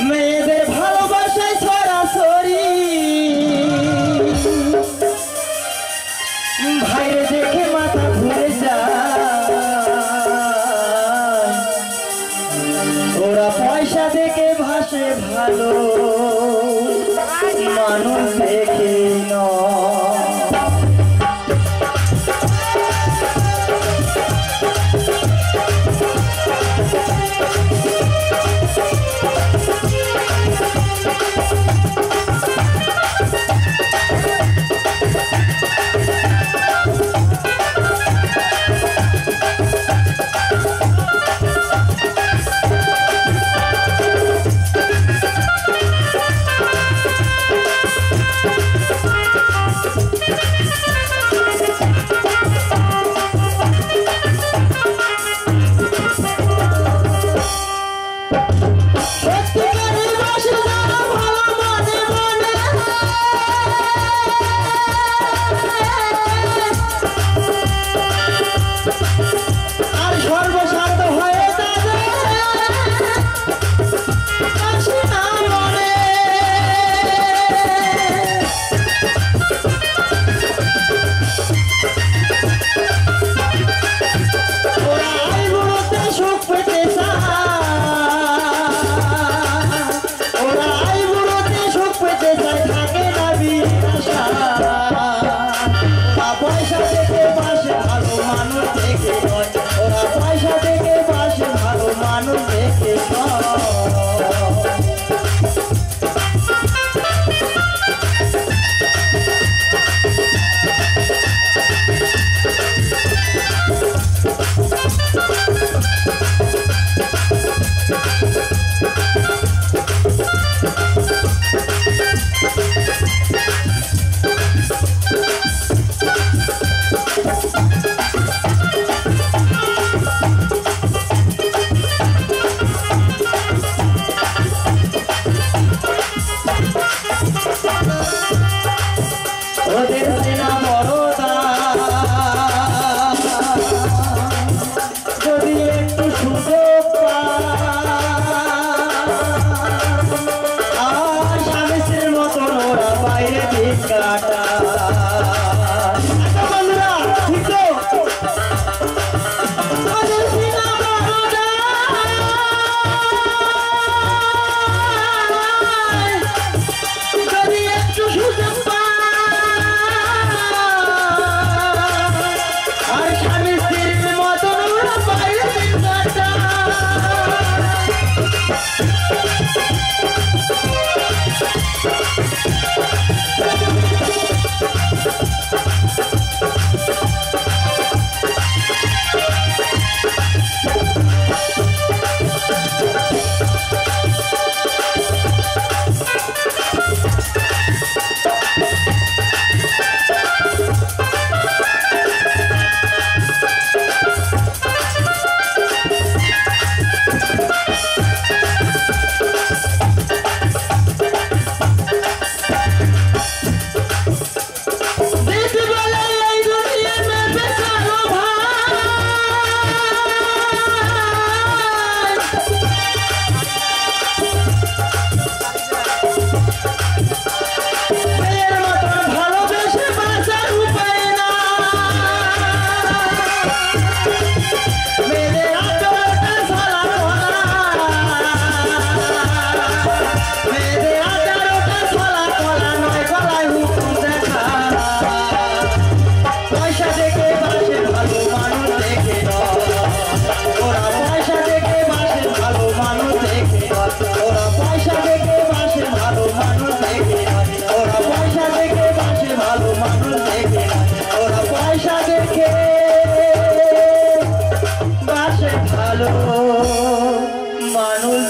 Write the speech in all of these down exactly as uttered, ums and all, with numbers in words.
Manul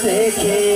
dekhe